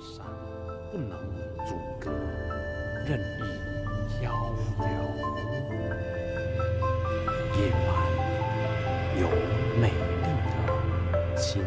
山不能阻隔，任意飘渺。夜晚有美丽的星。